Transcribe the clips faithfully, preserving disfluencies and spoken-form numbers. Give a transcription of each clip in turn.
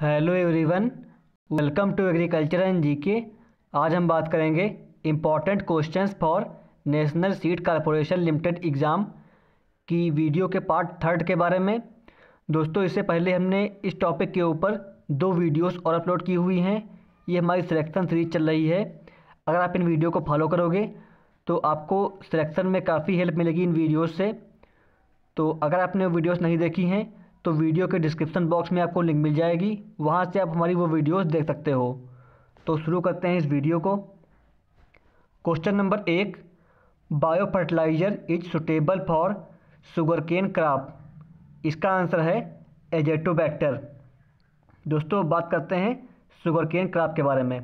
Hello everyone, welcome to agriculture and GK. आज हम बात करेंगे important questions for National Seed Corporation Limited exam की वीडियो के पार्ट थर्ड के बारे में। दोस्तों, इससे पहले हमने इस टॉपिक के ऊपर दो वीडियोस और अपलोड की हुई हैं। ये हमारी सिलेक्शन सीरीज चल रही है। अगर आप इन वीडियो को फॉलो करोगे तो आपको सिलेक्शन में काफ़ी हेल्प मिलेगी इन वीडियोज़ से। तो अगर आपने वीडियोज़ नहीं देखी हैं तो वीडियो के डिस्क्रिप्शन बॉक्स में आपको लिंक मिल जाएगी, वहाँ से आप हमारी वो वीडियोस देख सकते हो। तो शुरू करते हैं इस वीडियो को। क्वेश्चन नंबर एक, bio fertiliser is suitable for sugarcane crop. इसका आंसर है एजोटोबैक्टर। दोस्तों, बात करते हैं शुगरकेन क्रॉप के बारे में।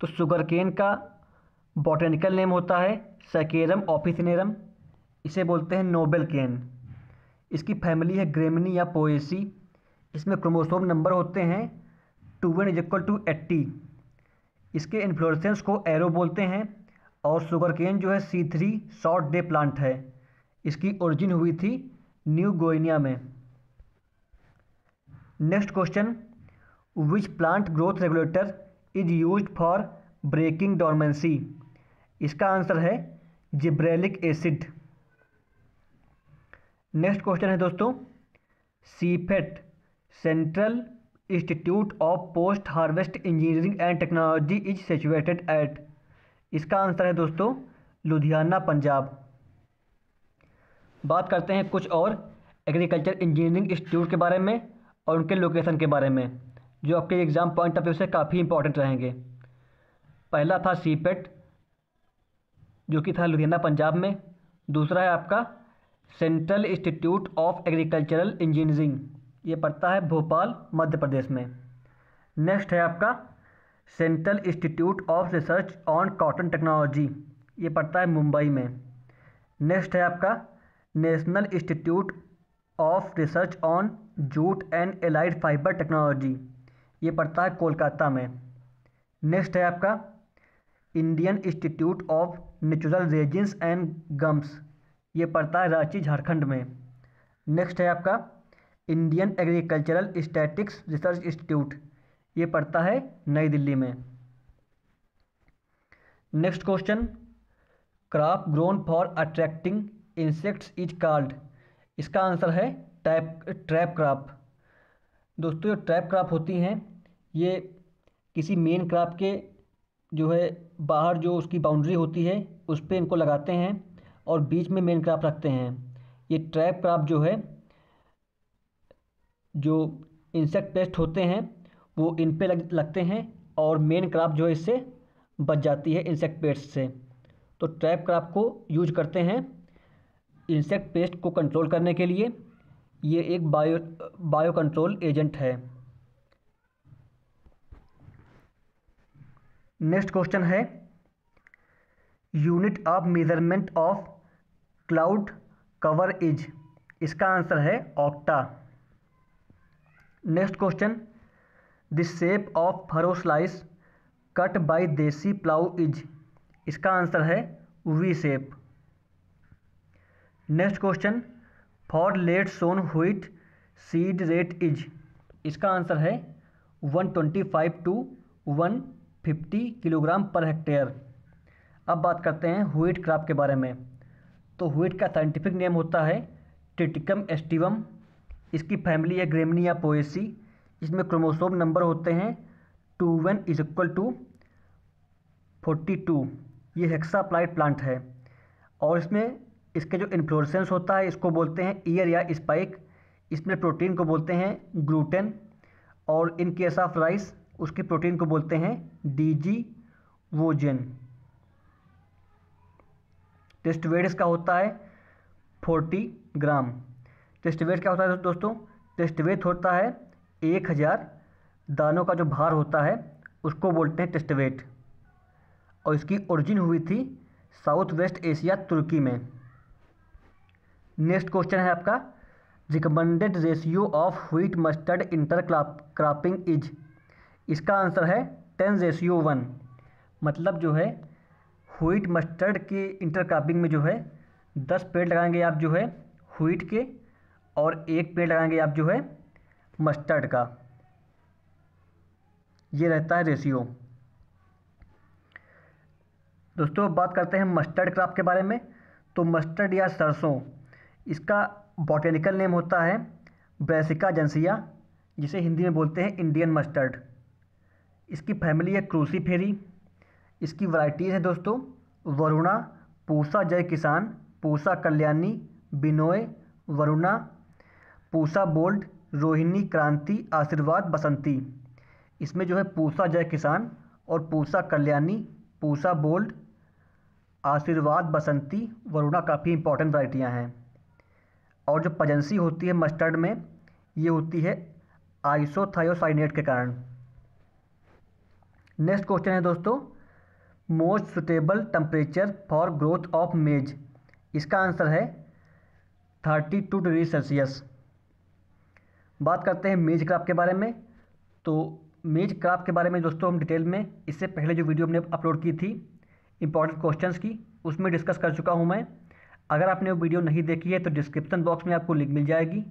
तो शुगरकेन का बॉटेनिकल नेम होता है सैकेरम ऑफिसिनेरम। इसे बोलते हैं नोबेल केन। इसकी फैमिली है ग्रेमिनी या पोएसी। इसमें क्रोमोसोम नंबर होते हैं two one is equal to eighty. इसके इन्फ्लोरेसेंस को एरो बोलते हैं। और शुगर केन जो है C three short day plant है। इसकी ओरिजिन हुई थी न्यू गोइनिया में। Next question, which plant growth regulator is used for breaking dormancy. इसका आंसर है गिबरेलिक एसिड। नेक्स्ट क्वेश्चन है दोस्तों, CIPHET Central institute of Post Harvest Engineering and Technology is situated at. इसका answer है दोस्तों लुधियाना, पंजाब। बात करते हैं कुछ और एग्रीकल्चर इंजीनियरिंग इंस्टीट्यूट के बारे में और उनके लोकेशन के बारे में, जो आपके एग्ज़ाम पॉइंट ऑफ व्यू से काफ़ी इंपॉर्टेंट रहेंगे। पहला था सीफेट, जो कि था लुधियाना, पंजाब में। दूसरा है आपका central institute of agricultural engineering, ये पड़ता है भोपाल, मध्य प्रदेश में। नेक्स्ट है आपका central institute of research on cotton technology, ये पड़ता है मुंबई में। नेक्स्ट है आपका national institute of research on jute and allied fibre technology, ये पड़ता है कोलकाता में। नेक्स्ट है आपका Indian institute of natural resins and gums, ये पड़ता है रांची, झारखंड में। नेक्स्ट है आपका Indian agricultural statistics research institute, ये पड़ता है नई दिल्ली में। Next question, crop grown for attracting insects is called. इसका आंसर है ट्रैप ट्रैप क्रॉप। दोस्तों, जो ट्रैप क्रॉप होती हैं ये किसी मेन क्रॉप के जो है बाहर जो उसकी बाउंड्री होती है उस पर इनको लगाते हैं और बीच में मेन क्रॉप रखते हैं। ये ट्रैप क्रॉप जो है, जो इंसेक्ट पेस्ट होते हैं वो इन पे लग, लगते हैं और मेन क्रॉप जो है इससे बच जाती है इंसेक्ट पेस्ट से। तो ट्रैप क्रॉप को यूज करते हैं इंसेक्ट पेस्ट को कंट्रोल करने के लिए। ये एक बायो बायो कंट्रोल एजेंट है। नेक्स्ट क्वेश्चन है, unit of measurement of cloud cover is. इसका आंसर है okta. Next question, the shape of furrow slice cut by desi plough is. इसका आंसर है V shape. Next question, for late sown wheat seed rate is. इसका answer है one twenty five to one fifty kilogram per hectare. अब बात करते हैं wheat crop के बारे में। तो व्हीट का साइंटिफिक नेम होता है ट्रिटिकम एस्टिवम। इसकी फैमिली है ग्रेमिनिया, पोएसी। इसमें क्रोमोसोम नंबर होते हैं two one is equal to forty two. ये हेक्साप्लाइड प्लांट है और इसमें इसके जो इन्फ्लोरेसेंस होता है इसको बोलते हैं ईयर या स्पाइक। इसमें प्रोटीन को बोलते हैं ग्लूटेन और इन केस ऑफ राइस उसकी प्रोटीन को बोलते हैं डी जी वोजेन। टेस्ट वेट इसका होता है चालीस ग्राम। टेस्ट वेट क्या होता है दोस्तों? टेस्ट वेट होता है एक हज़ार दानों का जो भार होता है उसको बोलते हैं टेस्ट वेट। और इसकी ओरिजिन हुई थी साउथ वेस्ट एशिया, तुर्की में। नेक्स्ट क्वेश्चन है आपका, recommended ratio of wheat mustard intercropping is. इसका आंसर है टेन रेशियो वन। मतलब जो है व्हीट मस्टर्ड के इंटरक्रॉपिंग में जो है दस पेड़ लगाएंगे आप जो है व्हीट के और एक पेड़ लगाएंगे आप जो है मस्टर्ड का। ये रहता है रेशियो। दोस्तों अब बात करते हैं मस्टर्ड क्रॉप के बारे में। तो मस्टर्ड या सरसों, इसका बॉटेनिकल नेम होता है ब्रैसिका जंसिया, जिसे हिंदी में बोलते हैं इंडियन मस्टर्ड। इसकी फैमिली है क्रूसीफेरी। इसकी वैरायटीज़ है दोस्तों वरुणा, पूसा जय किसान, पूसा कल्याणी, बिनोय, वरुणा, पूसा बोल्ड, रोहिणी, क्रांति, आशीर्वाद, बसंती। इसमें जो है पूसा जय किसान और पूसा कल्याणी, पूसा बोल्ड, आशीर्वाद, बसंती, वरुणा काफ़ी इंपॉर्टेंट वैरायटियाँ हैं। और जो पजेंसी होती है मस्टर्ड में, ये होती है आइसोथियोसाइनेट के कारण। नेक्स्ट क्वेश्चन है दोस्तों most suitable temperature for growth of maize. इसका आंसर है बत्तीस डिग्री सेल्सियस। बात करते हैं मेज क्रॉप के बारे में। तो मेज क्रॉप के बारे में दोस्तों हम डिटेल में इससे पहले जो वीडियो हमने अपलोड की थी इंपॉर्टेंट क्वेश्चंस की, उसमें डिस्कस कर चुका हूं मैं। अगर आपने वो वीडियो नहीं देखी है तो डिस्क्रिप्शन बॉक्स में आपको लिंक मिल जाएगी,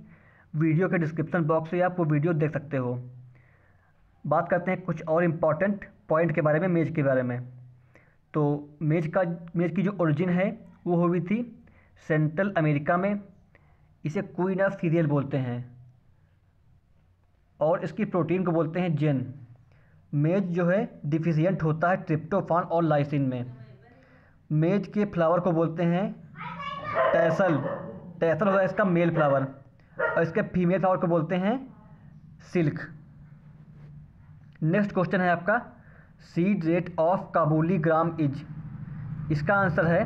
वीडियो के डिस्क्रिप्शन बॉक्स से आप वो वीडियो देख सकते हो। बात करते हैं कुछ और इम्पॉर्टेंट पॉइंट के बारे में मेज के बारे में। तो मेज का मेज की जो ओरिजिन है वो हुई थी सेंट्रल अमेरिका में। इसे क्वीन ऑफ सीरियल बोलते हैं और इसकी प्रोटीन को बोलते हैं जेन। मेज जो है डिफिशियंट होता है ट्रिप्टोफान और लाइसिन में। मेज के फ्लावर को बोलते हैं टैसल, टैसल होता है इसका मेल फ्लावर, और इसके फीमेल फ्लावर को बोलते हैं सिल्क। नेक्स्ट क्वेश्चन है आपका seed rate of Kabuli gram is. इसका आंसर है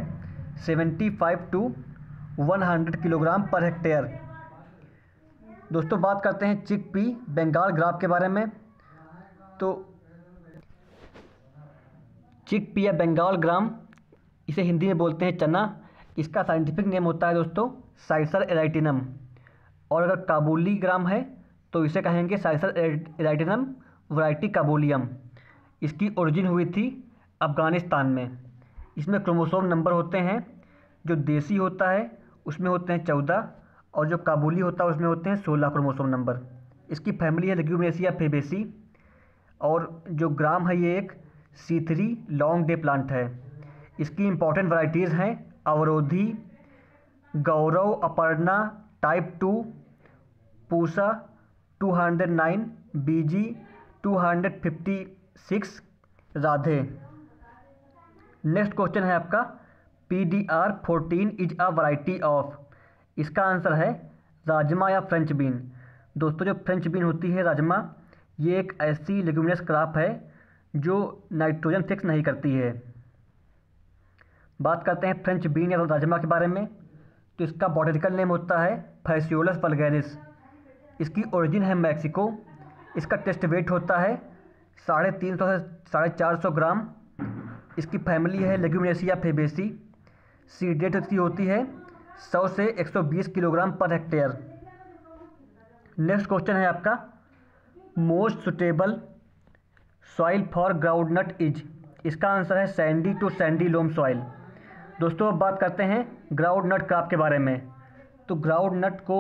पचहत्तर टू सौ किलोग्राम पर हेक्टेयर। दोस्तों बात करते हैं चिकपी बंगाल ग्राफ के बारे में। तो चिकपी या बंगाल ग्राम, इसे हिंदी में बोलते हैं चना। इसका साइंटिफिक नेम होता है दोस्तों साइसर एराइटिनम, और अगर काबुली ग्राम है तो इसे कहेंगे साइसर एराइटिनम वैरायटी काबुलियम। इसकी ओरिजिन हुई थी अफ़गानिस्तान में। इसमें क्रोमोसोम नंबर होते हैं, जो देसी होता है उसमें होते हैं चौदह और जो काबुली होता है उसमें होते हैं सोलह क्रोमोसोम नंबर। इसकी फैमिली है लेग्यूमिनेसिया फेबेसी, और जो ग्राम है ये एक C three long day plant है। इसकी इम्पॉर्टेंट वैरायटीज़ हैं अवरोधी, गौरव, अपर्णा, टाइप टू, पूसा दो सौ नौ, बीजी दो सौ छप्पन, राधे। नेक्स्ट क्वेश्चन है आपका P D R fourteen is a variety of. इसका आंसर है राजमा या फ्रेंच बीन। दोस्तों जो फ्रेंच बीन होती है राजमा, ये एक ऐसी लेग्यूमिनस क्रॉप है जो नाइट्रोजन फिक्स नहीं करती है। बात करते हैं फ्रेंच बीन या राजमा के बारे में। तो इसका बॉटनिकल नेम होता है फैसियोलस वल्गैरिस। इसकी ओरिजिन है मैक्सिको। इसका टेस्ट वेट होता है साढ़े तीन सौ से साढ़े चार सौ ग्राम। इसकी फैमिली है लेग्यूमिनेसिया फेबेसी। सीड रेट इसकी होती है सौ से एक सौ बीस kilogram per hectare. Next question है आपका most suitable soil for groundnut is. इसका आंसर है sandy to sandy loam soil. दोस्तों अब बात करते हैं ग्राउंडनट क्रॉप के बारे में। तो ग्राउंडनट को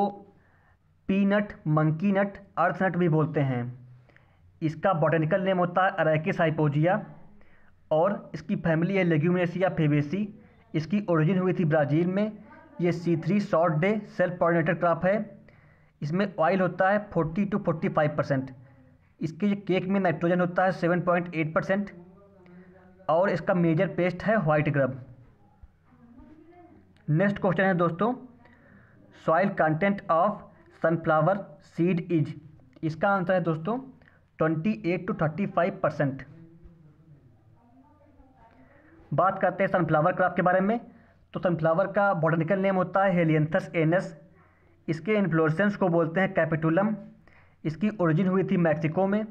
पीनट, मंकी नट, अर्थनट भी बोलते हैं। इसका बॉटेनिकल नेम होता है अरेकिस हाइपोजिया, और इसकी फैमिली है लेग्यूमिनेसिया फेबेसी। इसकी ओरिजिन हुई थी ब्राज़ील में। ये C three short day self pollinated crop है। इसमें ऑयल होता है चालीस टू पैंतालीस परसेंट। इसके केक में नाइट्रोजन होता है सात पॉइंट आठ परसेंट, और इसका मेजर पेस्ट है वाइट ग्रब। नेक्स्ट क्वेश्चन है दोस्तों soil content of sunflower seed is. इसका आंसर है दोस्तों अट्ठाईस टू पैंतीस परसेंट। बात करते हैं सनफ्लावर क्रॉप के बारे में। तो सनफ्लावर का बॉटनिकल नेम होता है हेलियंथस एनस। इसके इन्फ्लोरेसेंस को बोलते हैं कैपिटुलम। इसकी ओरिजिन हुई थी मैक्सिको में,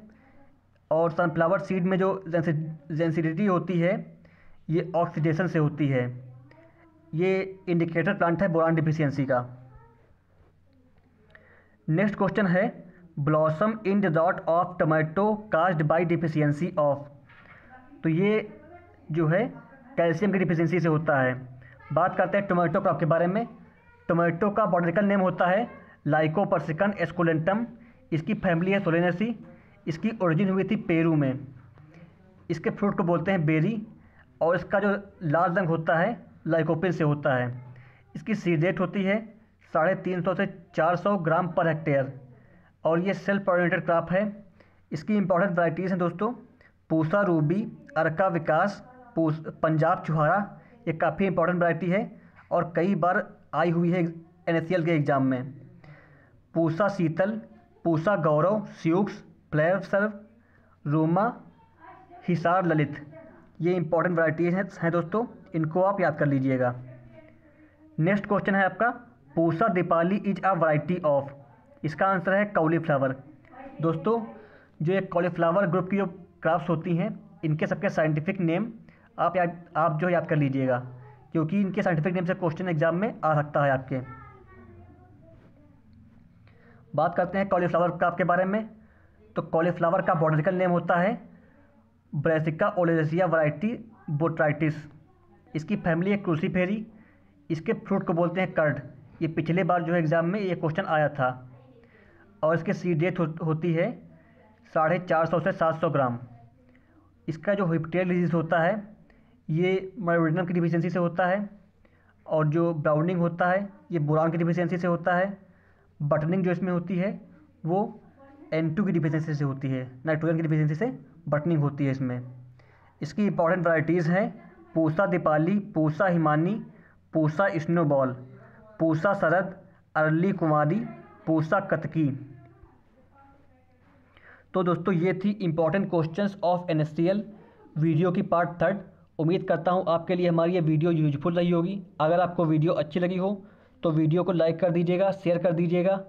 और सनफ्लावर सीड में जो जेंसिडिटी होती है ये ऑक्सीडेशन से होती है। ये इंडिकेटर प्लांट है बोरान डिफिशियंसी का। नेक्स्ट क्वेश्चन है blossom in the dot of tomato caused by deficiency of. तो ये जो है कैल्शियम की डिफिशियंसी से होता है। बात करते हैं टोमेटो क्रॉप के बारे में। टोमेटो का बॉटनिकल नेम होता है लाइकोपर्सिकन एस्कुलेंटम। इसकी फैमिली है सोलेनेसी। इसकी ओरिजिन हुई थी पेरू में। इसके फ्रूट को बोलते हैं बेरी और इसका जो लाल रंग होता है लाइकोपिन से होता है। इसकी सीडेट होती है साढ़े तीन सौ से चार सौ ग्राम पर हेक्टेयर और ये सेल्फ पॉलिनेटेड क्रॉप है। इसकी इंपॉर्टेंट वैराइटीज़ हैं दोस्तों पूसा रूबी, अरका विकास, पूस पंजाब चुहारा, ये काफ़ी इंपॉर्टेंट वैरायटी है और कई बार आई हुई है एन एस सी एल के एग्ज़ाम में। पूसा शीतल, पूसा गौरव, स्यूक्स, फ्लेव सर्व, रूमा, हिसार ललित, ये इंपॉर्टेंट वैरायटीज हैं हैं दोस्तों, इनको आप याद कर लीजिएगा। नेक्स्ट क्वेश्चन है आपका Pusa Deepali is a variety of, इसका आंसर है कॉलीफ्लावर। दोस्तों जो ये कॉलीफ्लावर ग्रुप की जो क्रॉप्स होती हैं इनके सबके साइंटिफिक नेम आप याद आप जो याद कर लीजिएगा क्योंकि इनके साइंटिफिक नेम से क्वेश्चन एग्जाम में आ सकता है आपके। बात करते हैं कॉलीफ्लावर क्रॉप के बारे में, तो कॉलीफ्लावर का बॉटनिकल नेम होता है ब्रेसिका ओलेरेसिया वैरायटी बोट्राइटिस। इसकी फैमिली है क्रूसीफेरी। इसके फ्रूट को बोलते हैं कर्ड, ये पिछले बार जो है एग्ज़ाम में ये क्वेश्चन आया था और इसकी सीड रेट हो, होती है साढ़े चार सौ से सात सौ ग्राम। इसका जो हिप्टेल डिजीज़ होता है ये माइब्रेनम की डिफिशेंसी से होता है और जो ब्राउनिंग होता है ये बोरान की डिफिशेंसी से होता है। बटनिंग जो इसमें होती है वो एन टू की डिफिशेंसी से होती है, नाइट्रोजन की डिफिशेंसी से बटनिंग होती है इसमें। इसकी इंपॉर्टेंट वैराइटीज़ हैं पूसा दीपाली, पूसा हिमानी, पूसा स्नोबॉल, पूसा शरद, अरली कुमारी, पूसा कतकी। तो दोस्तों ये थी important questions of N S C L video की पार्ट थर्ड। उम्मीद करता हूँ आपके लिए हमारी ये वीडियो यूजफुल रही होगी। अगर आपको वीडियो अच्छी लगी हो तो वीडियो को लाइक कर दीजिएगा, शेयर कर दीजिएगा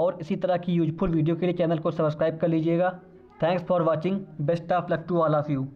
और इसी तरह की यूजफुल वीडियो के लिए चैनल को सब्सक्राइब कर लीजिएगा। Thanks for watching. Best of luck to all of you.